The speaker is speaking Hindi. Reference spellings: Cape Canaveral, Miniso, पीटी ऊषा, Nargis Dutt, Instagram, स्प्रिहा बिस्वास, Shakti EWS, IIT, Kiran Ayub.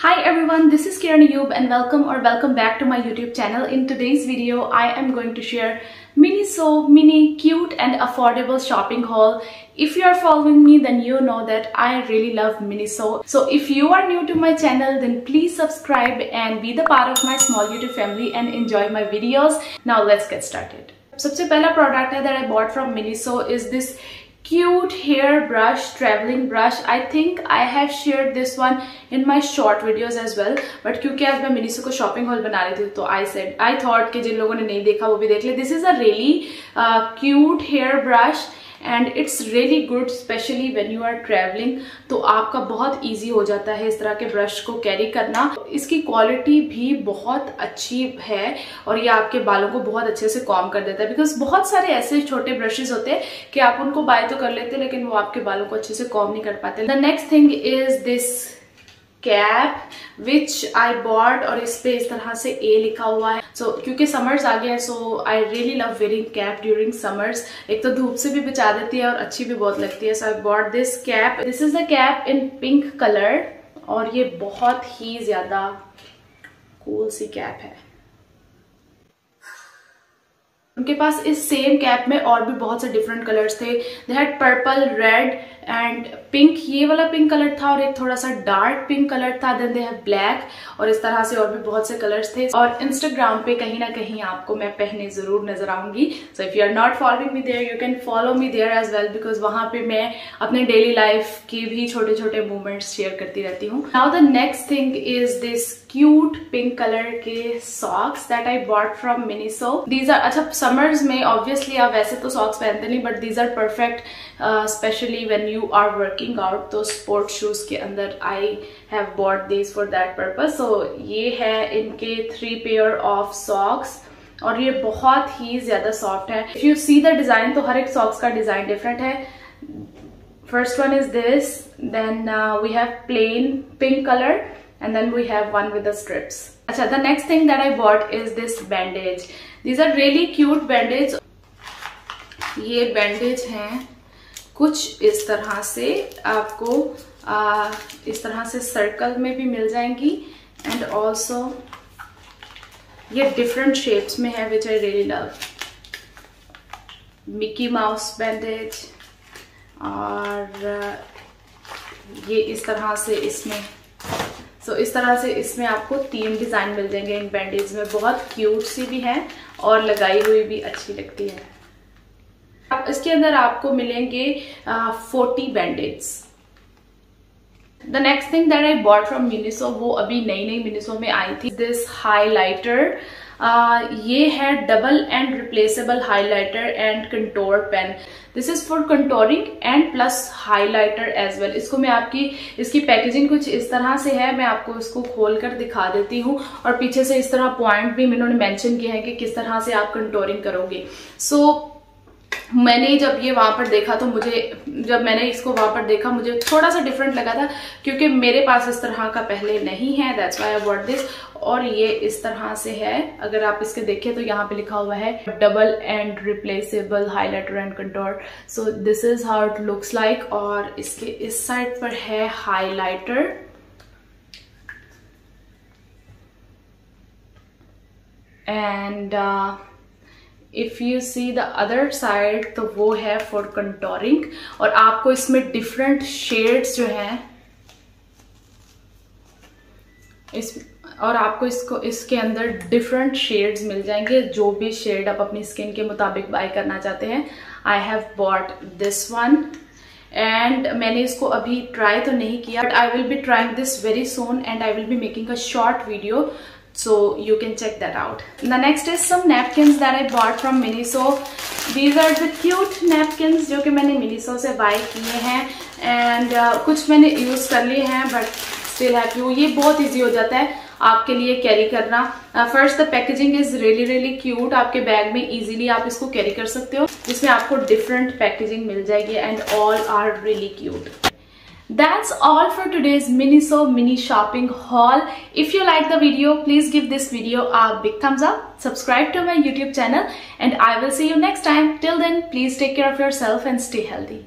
Hi everyone, this is Kiran Ayub and welcome back to my YouTube channel. In today's video, I am going to share Miniso mini cute and affordable shopping haul. If you are following me, then you know that I really love Miniso. So if you are new to my channel, then please subscribe and be the part of my small YouTube family and enjoy my videos. Now let's get started. सबसे पहला प्रोडक्ट है that I bought from Miniso is this cute hair brush, traveling brush. I think I have shared this one in my short videos as well. But क्योंकि आज मैं Miniso को shopping haul बना रही थी तो I thought कि जिन लोगों ने नहीं देखा वो भी देख ले. This is a really cute hair brush and it's really good especially when you are traveling. तो आपका बहुत easy हो जाता है इस तरह के brush को carry करना. इसकी quality भी बहुत अच्छी है और ये आपके बालों को बहुत अच्छे से comb कर देता है because बहुत सारे ऐसे छोटे brushes होते हैं कि आप उनको buy तो कर लेते हैं लेकिन वो आपके बालों को अच्छे से comb नहीं कर पाते. The next thing is this cap which I bought और इस पर इस तरह से ए लिखा हुआ है. सो क्योंकि समर्स आ गया है so I really love wearing cap during summers. एक तो धूप से भी बचा देती है और अच्छी भी बहुत लगती है. So I bought this cap. This is the cap in pink colour और ये बहुत ही ज्यादा कूल सी कैप है. उनके पास इस सेम कैप में और भी बहुत से डिफरेंट कलर्स थे. They had purple, red and pink. ये वाला पिंक कलर था और एक थोड़ा सा डार्क पिंक कलर था. देन दे हैड ब्लैक और इस तरह से और भी बहुत से कलर्स थे. और इंस्टाग्राम पे कहीं ना कहीं आपको मैं पहने जरूर नजर आऊंगी. So if you are not following me there you can follow me there as well because वहां पे मैं अपने डेली लाइफ के भी छोटे छोटे मूवमेंट्स शेयर करती रहती हूँ. Now the next thing is this cute pink colour के socks that I bought from Miniso. These are अच्छा समर्स में ऑब्वियसली आप वैसे तो सॉक्स पहनते नहीं but these are perfect specially when you are working out. तो स्पोर्ट शूज के अंदर I have bought these for that purpose. So ये है इनके 3 पेयर ऑफ सॉक्स और ये बहुत ही ज्यादा सॉफ्ट है. If you see the design तो हर एक सॉक्स का डिजाइन डिफरेंट है. First one is this, then we have plain pink colour and then we have one with the strips. Acha, the next thing that I bought is this bandage. These are really cute bandage. ये bandage हैं कुछ इस तरह से आपको इस तरह से circle में भी मिल जाएंगी and also ये different shapes में है which I really love. Mickey Mouse bandage और ये इस तरह से इसमें तो इस तरह से इसमें आपको 3 डिज़ाइन मिल जाएंगे इन बैंडेज में. बहुत क्यूट सी भी है और लगाई हुई भी अच्छी लगती है. अब इसके अंदर आपको मिलेंगे 40 bandage. The next thing that I bought from Miniso वो अभी नई नई Miniso में आई थी. दिस हाईलाइटर ये है double end replaceable highlighter and contour pen. This is for contouring and plus highlighter as well. इसको मैं इसकी पैकेजिंग कुछ इस तरह से है. मैं आपको इसको खोल कर दिखा देती हूँ और पीछे से इस तरह पॉइंट भी इन्होंने मेंशन किए हैं कि किस तरह से आप कंटोरिंग करोगे. सो मैंने जब ये वहाँ पर देखा तो मुझे थोड़ा सा डिफरेंट लगा था क्योंकि मेरे पास इस तरह का पहले नहीं है. That's why I bought this. और ये इस तरह से है. अगर आप इसके देखें तो यहाँ पे लिखा हुआ है double end replaceable highlighter and contour. So this is how it looks like. और इसके इस साइड पर है highlighter and if you see the other side तो वो है फॉर कंटोरिंग. और आपको इसमें डिफरेंट शेड्स जो हैं और आपको इसके अंदर डिफरेंट शेड्स मिल जाएंगे. जो भी शेड आप अपनी स्किन के मुताबिक बाय करना चाहते हैं. I have bought this one and मैंने इसको अभी ट्राई तो नहीं किया but I will be trying this very soon and I will be making a short video. So you can check that out. The next is some napkins that I bought from Miniso. These are the cute napkins जो कि मैंने Miniso से buy किए हैं and कुछ मैंने use कर लिए हैं but still happy हूँ. ये बहुत easy हो जाता है आपके लिए carry करना. First the packaging is really cute. आपके bag में easily आप इसको carry कर सकते हो जिसमें आपको different packaging मिल जाएगी and all are really cute. That's all for today's Miniso mini shopping haul. If you like the video, please give this video a big thumbs up. Subscribe to my YouTube channel and I will see you next time. Till then, please take care of yourself and stay healthy.